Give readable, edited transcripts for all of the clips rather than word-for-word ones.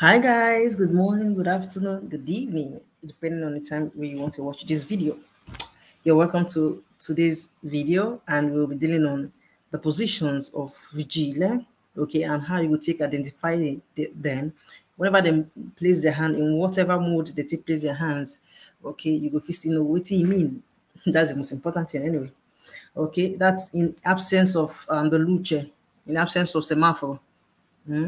Hi guys, good morning, good afternoon, good evening, depending on the time where you want to watch this video. You're welcome to today's video, and we'll be dealing on the positions of vigile, okay, and how you will take identifying them. Whenever they place their hand, in whatever mode they take place their hands, okay, you go first know what you mean. That's the most important thing anyway. Okay, that's in absence of the luce, in absence of semaphore. When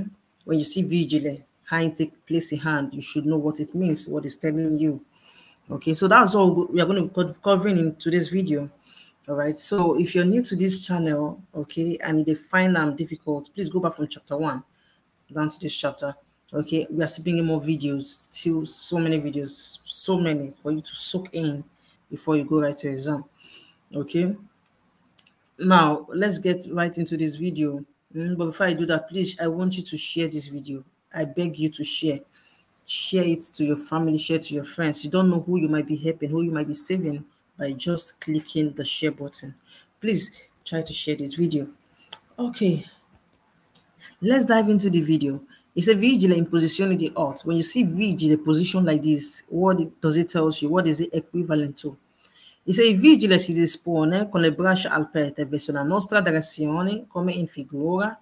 you see vigile, how you take place in hand, you should know what it means, what it's telling you. Okay, so that's all we are going to be covering in today's video. All right, so if you're new to this channel, okay, and they find them difficult, please go back from chapter 1 down to this chapter. Okay, we are still bringing more videos, still so many videos, so many for you to soak in before you go right to your exam. Okay, now let's get right into this video. But before I do that, please, I want you to share this video. I beg you to share it to your family, share it to your friends. You don't know who you might be helping, who you might be saving by just clicking the share button. Please try to share this video. Okay, let's dive into the video. It's a vigile in position in the art. When you see vigile position like this, what does it tell you? What is it equivalent to? It's a vigile si dispone con le braccia aperte verso la nostra direzione come in figura,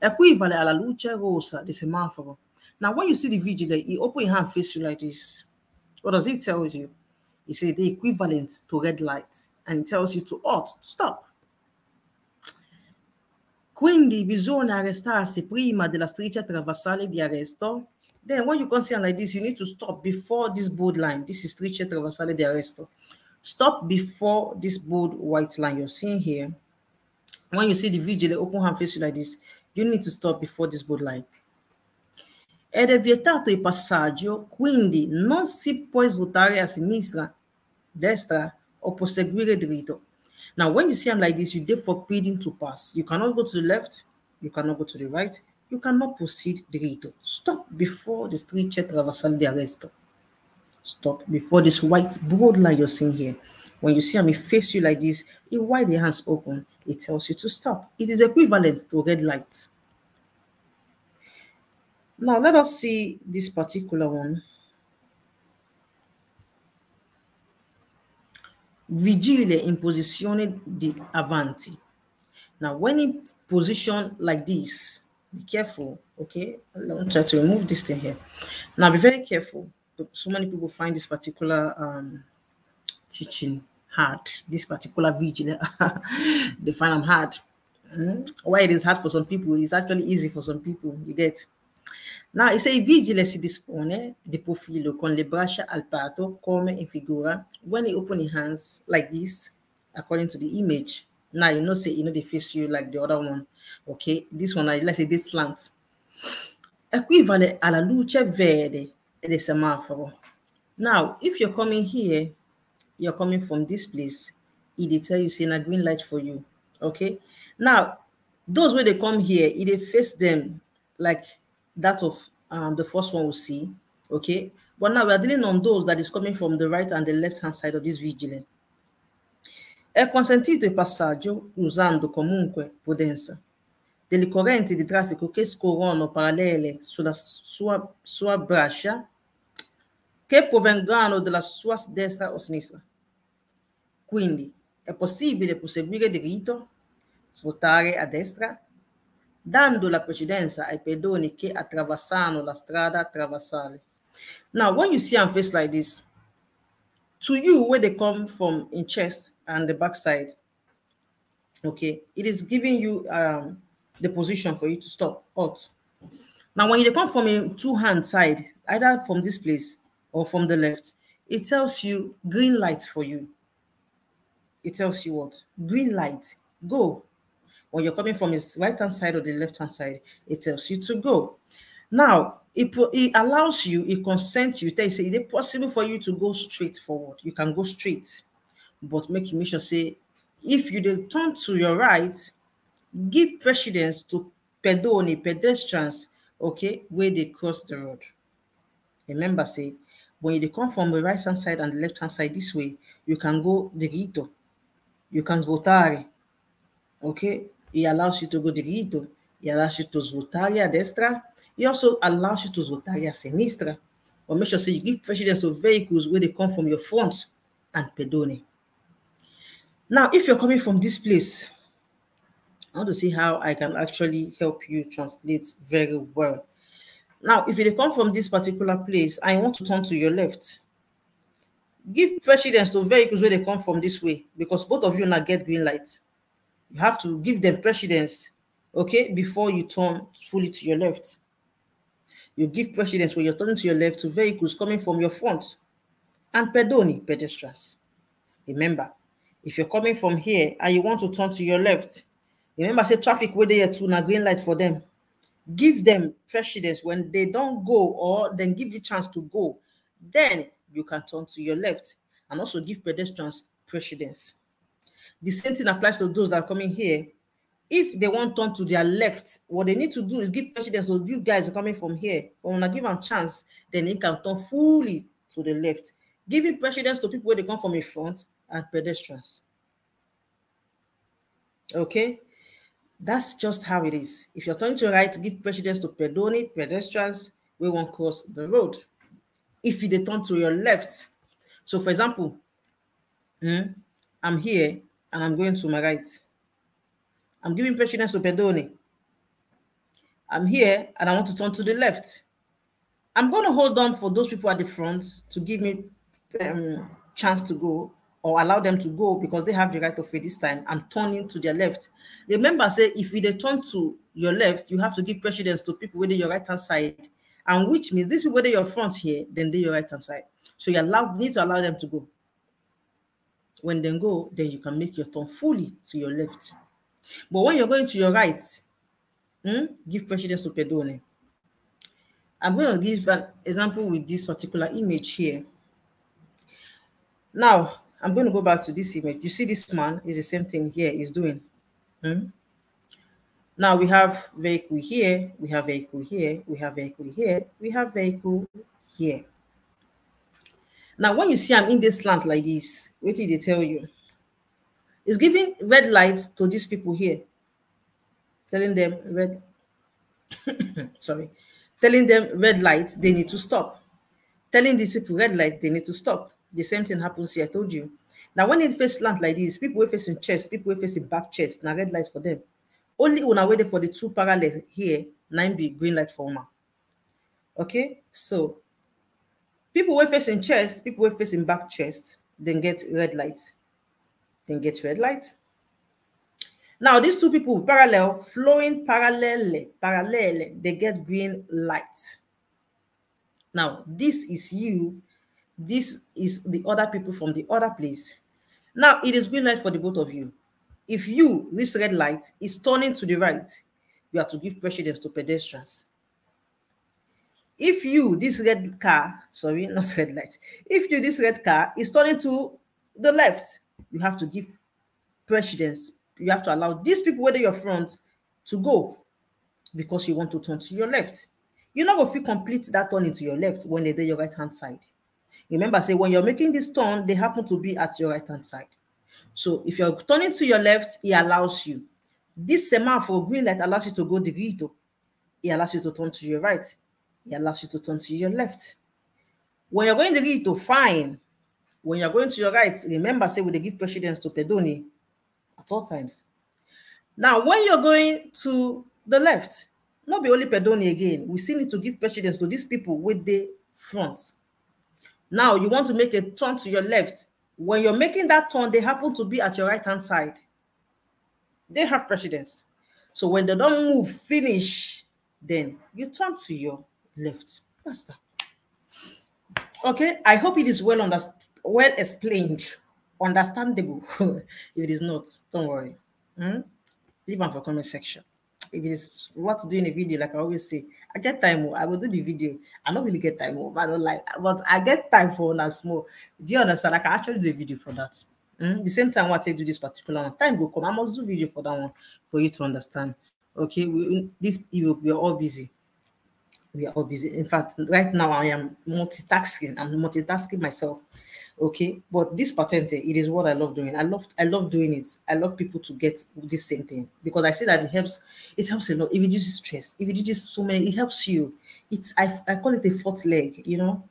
equivale alla luce rossa di semaforo. Now, when you see the vigile, you open your hand, face you like this. What does it tell you? It says the equivalent to red light, and it tells you to halt, stop. Quindi bisogna arrestarsi prima della striscia trasversale di arresto. Then, when you consider like this, you need to stop before this bold line. This is striscia trasversale di arresto. Stop before this bold white line you're seeing here. When you see the vigile, open hand, face you like this. You need to stop before this bold line. Ed è vietato il passaggio, quindi non si può svuotare a sinistra, destra, o proseguire dritto. Now, when you see him like this, you therefore forbidden to pass. You cannot go to the left, you cannot go to the right, you cannot proceed dritto. Stop before the striscia trasversale di arresto. Stop before this white broad line you're seeing here. When you see him, he face you like this, he wide the hands open, it tells you to stop. It is equivalent to red light. Now, let us see this particular one. Vigile in posizione di avanti. Now, when in position like this, be careful, okay? Let me try to remove this thing here. Now, be very careful. So many people find this particular teaching hard, this particular vigile. They find them hard. Why it is hard for some people, it's actually easy for some people, you get. Now, it says vigile si dispone di profilo con le braccia al patto come in figura. When you open your hands like this, according to the image, now you know, say, you know, they face you like the other one. Okay, this one, let's say this slant. Equivale alla luce verde del semaforo. Now, if you're coming here, you're coming from this place, it will tell you, saying a green light for you. Okay, now those where they come here, it will face them like that of the first one we see. Okay, but now we are dealing on those that is coming from the right and the left hand side of this vigile. È consentito il passaggio usando comunque prudenza delle correnti di traffico che scorrono parallele sulla sua braccia che provengano dalla sua destra o sinistra. Quindi è possibile proseguire dritto, svuotare a destra, dando la precedenza ai pedoni che attraversano la strada trasversale. Now, when you see a face like this, to you, where they come from in chest and the backside, okay, it is giving you the position for you to stop, out. Now, when you come from a two-hand side, either from this place or from the left, it tells you green light for you. It tells you what? Green light, go. When you're coming from its right-hand side or the left-hand side, it tells you to go. Now, it allows you, it consents you, it says, it is possible for you to go straight forward. You can go straight, but make sure, say, if you turn to your right, give precedence to pedoni, pedestrians, okay, where they cross the road. Remember, say, when you come from the right-hand side and the left-hand side this way, you can go dritto, you can svuotare, okay? It allows you to go dritto, it allows you to svuotare a destra, It also allows you to use tarea sinistra, or make sure so you give precedence to vehicles where they come from your front and pedone. Now, if you're coming from this place, I want to see how I can actually help you translate very well. Now, if you come from this particular place, I want to turn to your left. Give precedence to vehicles where they come from this way, because both of you now get green light. You have to give them precedence, okay, before you turn fully to your left. You give precedence when you're turning to your left to vehicles coming from your front and pedoni, pedestrians. Remember, if you're coming from here and you want to turn to your left, remember, say traffic where they are to now green light for them. Give them precedence when they don't go, or then give you chance to go. Then you can turn to your left, and also give pedestrians precedence. The same thing applies to those that are coming here. If they want to turn to their left, what they need to do is give precedence to you guys coming from here. When I give them chance, then they can turn fully to the left. Giving precedence to people where they come from in front and pedestrians. Okay? That's just how it is. If you're turning to your right, give precedence to pedoni, pedestrians, we won't cross the road. If you turn to your left, so for example, I'm here and I'm going to my right. I'm giving precedence to pedoni. I'm here and I want to turn to the left. I'm going to hold on for those people at the front to give me chance to go, or allow them to go, because they have the right of way this time. I'm turning to their left. Remember, say, if you turn to your left, you have to give precedence to people whether your right-hand side, and which means these people whether your front here, then they're your right-hand side. So you need to allow them to go. When they go, then you can make your turn fully to your left. But when you're going to your right, give precedence to pedone. I'm going to give an example with this particular image here. Now, I'm going to go back to this image. You see this man is the same thing here he's doing. Now we have vehicle here, we have vehicle here, we have vehicle here, we have vehicle here. Now when you see I'm in this slant like this, what did they tell you? It's giving red light to these people here. Telling them red, sorry, telling them red light, they need to stop. Telling these people red light, they need to stop. The same thing happens here, I told you. Now, when it faces land like this, people are facing chest, people are facing back chest, now red light for them. Only when I waited for the two parallel here, 9B, green light for one. Okay, so people were facing chest, people were facing back chest, then get red light. Then get red light. Now, these two people parallel, flowing parallel, they get green light. Now, this is you. This is the other people from the other place. Now, it is green light for the both of you. If you, this red light, is turning to the right, you have to give precedence to pedestrians. If you, this red car, sorry, not red light. If you, this red car, is turning to the left, you have to give precedence. You have to allow these people, whether you're front, to go, because you want to turn to your left. You're not going to complete that turn into your left when they're your right-hand side. Remember, say, when you're making this turn, they happen to be at your right-hand side. So if you're turning to your left, it allows you. This semaphore green light allows you to go diritto. It allows you to turn to your right. It allows you to turn to your left. When you're going diritto, fine. When you're going to your right, remember, say, they give precedence to pedoni at all times. Now, when you're going to the left, not be only pedoni again. We still need to give precedence to these people with the front. Now, you want to make a turn to your left. When you're making that turn, they happen to be at your right-hand side. They have precedence. So when they don't move, finish, then you turn to your left. That's that. Okay? I hope it is well explained, understandable. If it is not, don't worry. Leave them for comment section. If it is worth doing a video, like I always say, I get time. I will do the video. I don't really get time, but I don't like. But I get time for one as more. Do you understand? I can actually do a video for that. The same time what I do this particular one, time will come. I must do video for that one for you to understand. Okay, we are all busy. We are all busy. In fact, right now I am multitasking. I'm multitasking myself. Okay, but this patente, it is what I love doing. I love doing it. I love people to get this same thing, because I see that it helps a lot. It reduces stress. It reduces so many. It helps you. I call it a fourth leg, you know,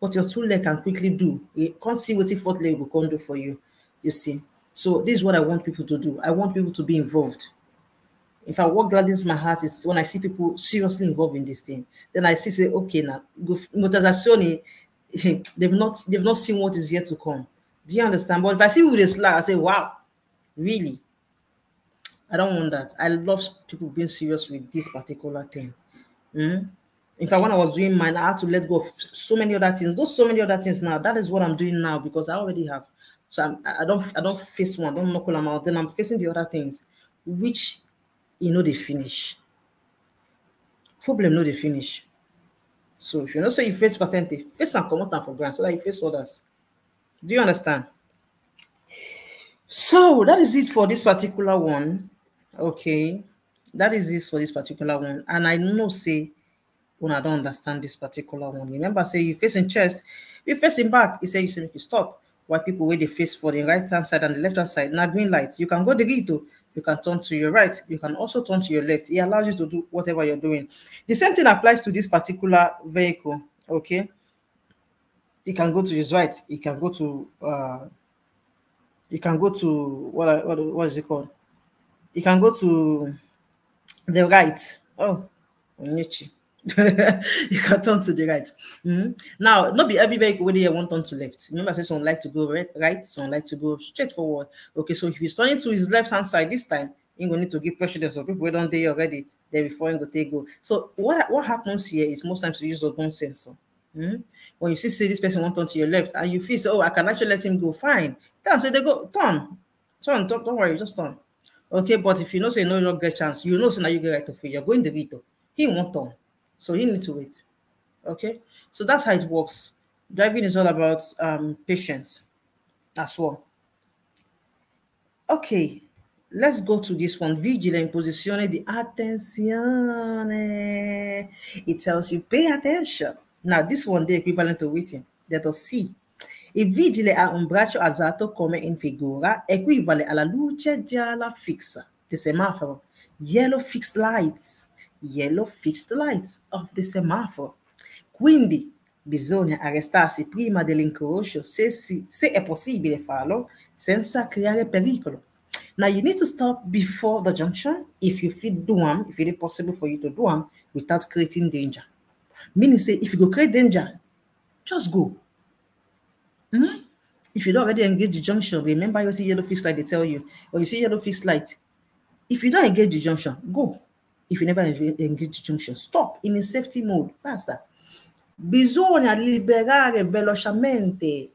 what your two leg can quickly do. You can't see what a fourth leg will do for you. You see. So this is what I want people to do. I want people to be involved. In fact, what gladdens my heart is when I see people seriously involved in this thing. Then I see, say, okay, now, they've not seen what is yet to come. Do you understand? But if I see with a slack, I say, wow, really? I don't want that. I love people being serious with this particular thing. In fact, when I was doing mine, I had to let go of so many other things. Those so many other things now, that is what I'm doing now, because I already have. So I don't face one, I don't knock them out. Then I'm facing the other things, which, you know, they finish. Problem, no, they finish. So if you know, so you face patente, face and come out for granted, so that you face others. Do you understand? So that is it for this particular one. Okay, that is this for this particular one. And I know, say, when I don't understand this particular one, remember, say you facing chest, you facing back. He said you say you stop. Why people where they face for the right hand side and the left hand side? Now green light, you can go the rito. You can turn to your right. You can also turn to your left. It allows you to do whatever you're doing. The same thing applies to this particular vehicle. Okay, it can go to his right. It can go to. It can go to what is it called? It can go to the right. Oh, Onyechi. You can turn to the right. Now, not be every vehicle whether you want turn to left. Remember, I said some like to go right, some like to go straight forward. Okay, so if he's turning to his left hand side this time, you're going to need to give precedence to people who don't there already there before you go take go. So what happens here is most times you use the bone sensor. When you see this person want turn to your left and you feel, oh, I can actually let him go, fine. Turn, say they go, turn, don't worry, just turn. Okay, but if you know say no, you don't get chance, you know so now you get right of you, you're going the veto. He won't turn. So you need to wait. Okay, so that's how it works. Driving is all about patience as well. Okay, let's go to this one. Vigile in posizione di attenzione. It tells you pay attention. Now this one, the equivalent to waiting. Let us see. E vigile ha un braccio alzato come in figura, equivale alla luce gialla fissa di semaforo. Yellow fixed lights. Yellow fixed lights of the semaphore. Quindi bisogna arrestarsi prima dell'incrocio se è possibile farlo senza creare pericolo. Now you need to stop before the junction if you feel doam, if it is possible for you to doam without creating danger. Meaning say if you go create danger, just go. If you don't already engage the junction, remember you see yellow fixed light, they tell you, or you see yellow fixed light. If you don't engage the junction, go. If you never engage the junction, stop in a safety mode. That's that. Bisogna liberare velocemente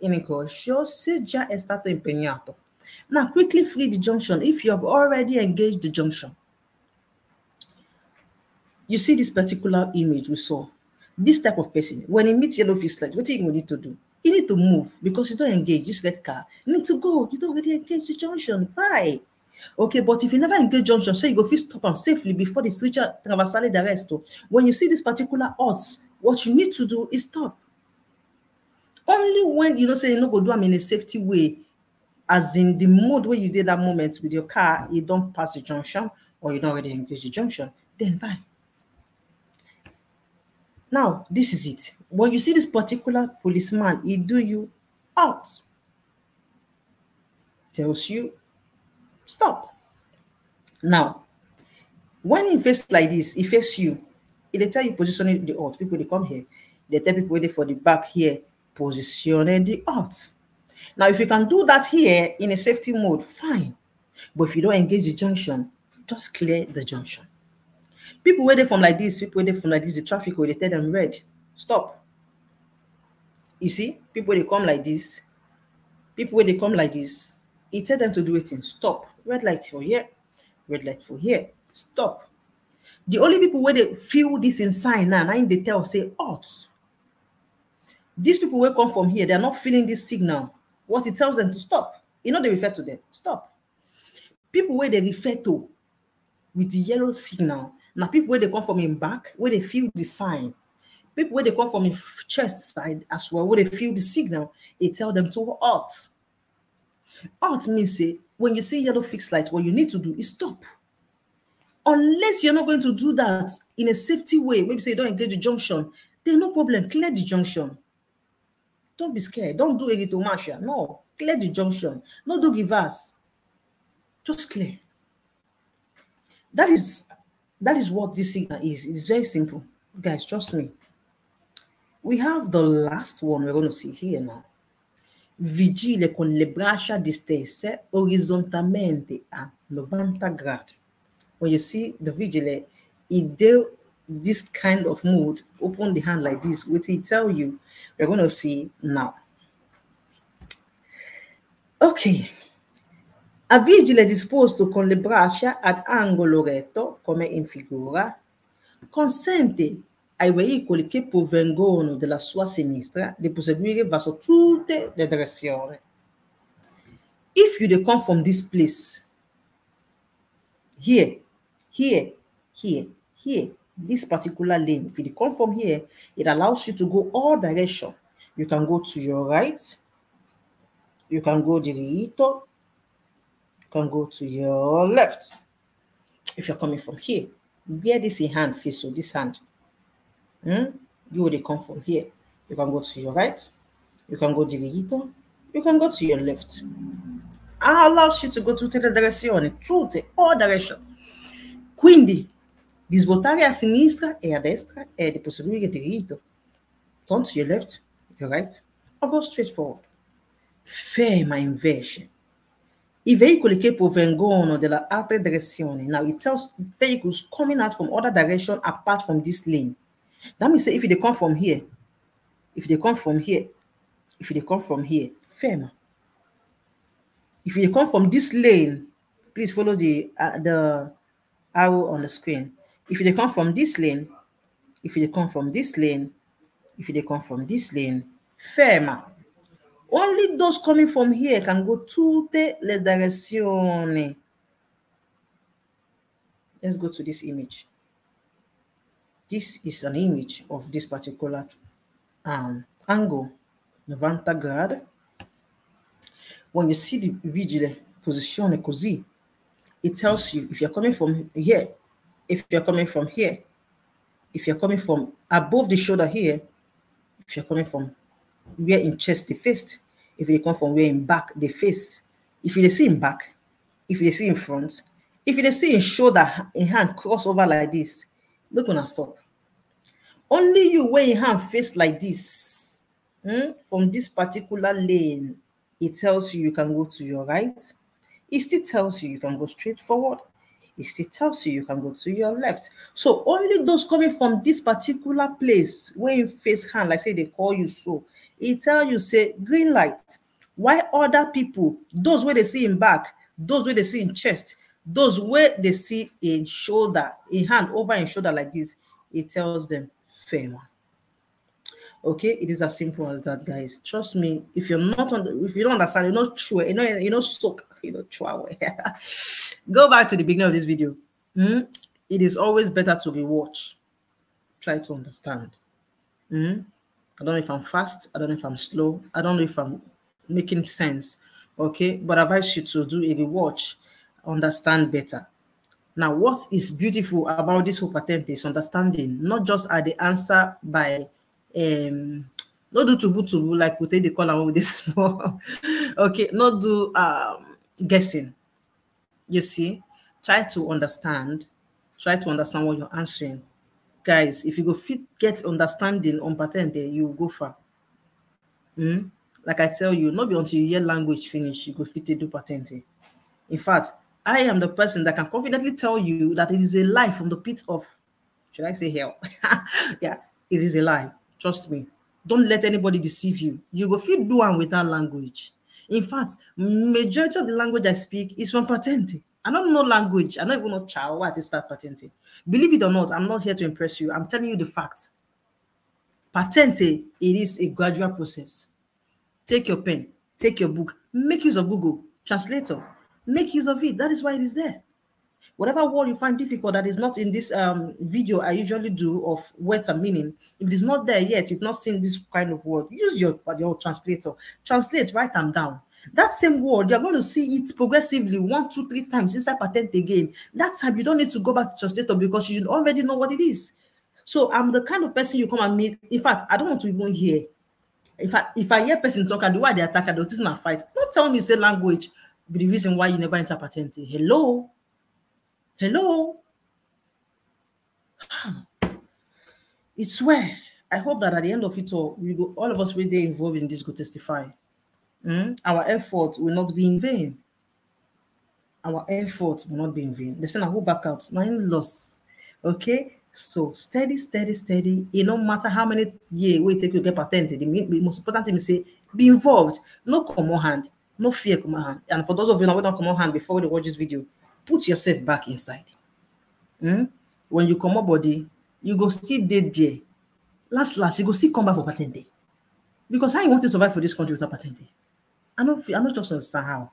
in incrocio se già è stato impegnato. Now, quickly free the junction if you have already engaged the junction. You see this particular image we saw. This type of person, when he meets yellow fixed light, what do you need to do? You need to move because you don't engage this red car. You need to go. You don't already engage the junction. Why? Okay, but if you never engage junction, so you go first stop and safely before the switcher traversale the rest. When you see this particular odds, what you need to do is stop. Only when you know say you no go do them in a safety way, as in the mode where you did that moment with your car, you don't pass the junction or you don't already engage the junction, then fine. Now, this is it. When you see this particular policeman, he do you out. Tells you stop. Now, when he faces like this, he faces you. They tell you position the alt. People, they come here. They tell people waiting for the back here, position the alt. Now, if you can do that here in a safety mode, fine. But if you don't engage the junction, just clear the junction. People waiting from like this, the traffic, they tell them red, stop. You see, people, they come like this. He tell them to do it in stop. Red light for here, red light for here, stop. The only people where they feel this in sign now, and they tell say out. These people will come from here, they are not feeling this signal. What it tells them to stop, you know, they refer to them, stop. People where they refer to with the yellow signal, now people where they come from in back, where they feel the sign. People where they come from the chest side as well, where they feel the signal, they tell them to halt. Halt means when you see yellow fixed light, what you need to do is stop. Unless you're not going to do that in a safety way, maybe say you don't engage the junction, there's no problem, clear the junction. Don't be scared. Don't do anything much. No, clear the junction. No, do reverse. Just clear. That is what this signal is. It's very simple, guys. Trust me. We have the last one we're going to see here now. Vigile con le braccia distese orizzontalmente a 90 gradi. When you see the vigile, it do this kind of mood, open the hand like this, which it tell you, we're going to see now. Okay. A vigile disposto con le braccia ad angolo retto, come in figura, consente ai veicoli che provengono dalla sua sinistra di proseguire verso tutte le direzioni. If you come from this place, here, here, here, here, this particular lane, if you come from here, it allows you to go all direction. You can go to your right, you can go diritto, you can go to your left. If you're coming from here, where this hand face, so this hand, you would come from here. You can go to your right, you can go diritto, you can go to your left. I allow you to go to tutte le direzioni, tutte, all direction. Quindi, di svoltare a sinistra e a destra e di proseguire diritto. Turn to your left, your right, or go straight forward. Ferma invece. I veicoli che provengono dalla altra direzione. Now it tells vehicles coming out from other direction apart from this lane. That means if they come from here, if they come from here, if they come from here, ferma. If you come from this lane, please follow the arrow on the screen. If they come from this lane, if they come from this lane, if they come from this lane, ferma. Only those coming from here can go tutte le direzioni. Let's go to this image. This is an image of this particular angle, 90 gradi. When you see the vigile position così, it tells you if you're coming from here, if you're coming from here, if you're coming from above the shoulder here, if you're coming from where in chest they faced, if you come from where in back they face, if you see in back, if you see in front, if you see in shoulder, in hand cross over like this, we're gonna stop. Only you where in hand face like this, from this particular lane. It tells you you can go to your right. It still tells you you can go straight forward. It still tells you you can go to your left. So only those coming from this particular place, where you face hand, like say they call you so, it tells you, say, green light. Why other people, those where they see in back, those where they see in chest, those where they see in shoulder, in hand, over in shoulder like this, it tells them, ferma. Okay, it is as simple as that, guys. Trust me, if you're not on the, if you don't understand, you're not sure, you're not stuck, you're not sure. Go back to the beginning of this video. It is always better to rewatch. Try to understand. I don't know if I'm fast, I don't know if I'm slow, I don't know if I'm making sense. Okay, but I advise you to do a rewatch, understand better. Now, what is beautiful about this whole patente is understanding, not just at the answer by not do tubu-tubu like we take the column with this small. Okay, not do guessing. You see, try to understand what you're answering. Guys, if you go fit get understanding on patente, you go far. Like I tell you, not be until you hear language finish, you go fit to do patente. In fact, I am the person that can confidently tell you that it is a lie from the pit of, should I say hell? Yeah, it is a lie. Trust me. Don't let anybody deceive you. You go fit do one without language. In fact, majority of the language I speak is from patente. I don't know language. I don't even know child. What is that patente? Believe it or not, I'm not here to impress you. I'm telling you the facts. Patente, it is a gradual process. Take your pen. Take your book. Make use of Google Translator. Make use of it. That is why it is there. Whatever word you find difficult that is not in this video I usually do of words and meaning, if it is not there yet, you've not seen this kind of word, use your translator. Translate, write them down. That same word, you're going to see it progressively 1, 2, 3 times inside patente again. That time, you don't need to go back to translator because you already know what it is. So I'm the kind of person you come and meet. In fact, I don't want to even hear. If I hear person talk and the way they attack, I don't think it's fight. Don't tell me, say language, be the reason why you never enter patente. Hello? Hello? It's where. I hope that at the end of it all, we go, all of us we're there involved in this go testify. Our efforts will not be in vain. Our efforts will not be in vain. Listen, I go back out. 9 loss. Okay? So steady, steady, steady. It no matter how many years we take to get patented. The most important thing is say, be involved. No common hand. No fear common hand. And for those of you who don't common hand before they watch this video, put yourself back inside. When you come up body, you go still dead there. Last, you go still come back for patente. Because how you want to survive for this country without patente? I don't just understand how.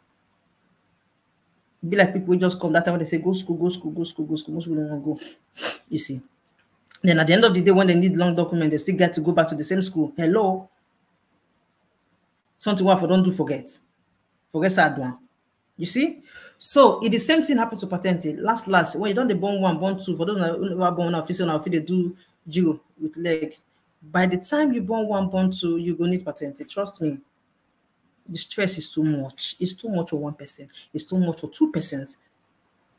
It'd be like people who just come that time when they say, go school, go school, go school, go school. Most people don't want to go. You see. Then at the end of the day, when they need long document, they still get to go back to the same school. Hello. Something what I don't do forget. Forget sad one. You see? So it is the same thing happened to patente. Last, when you done the born 1, born 2, for those who are born now, if they do Giro with leg. By the time you born 1, born 2, you're going to need patente. Trust me. The stress is too much. It's too much for one person. It's too much for two persons.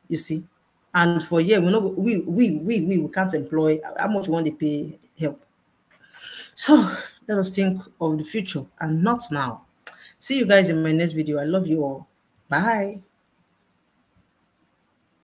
You see? And for yeah, we know we can't employ. How much we want to pay help? So let us think of the future and not now. See you guys in my next video. I love you all. Bye.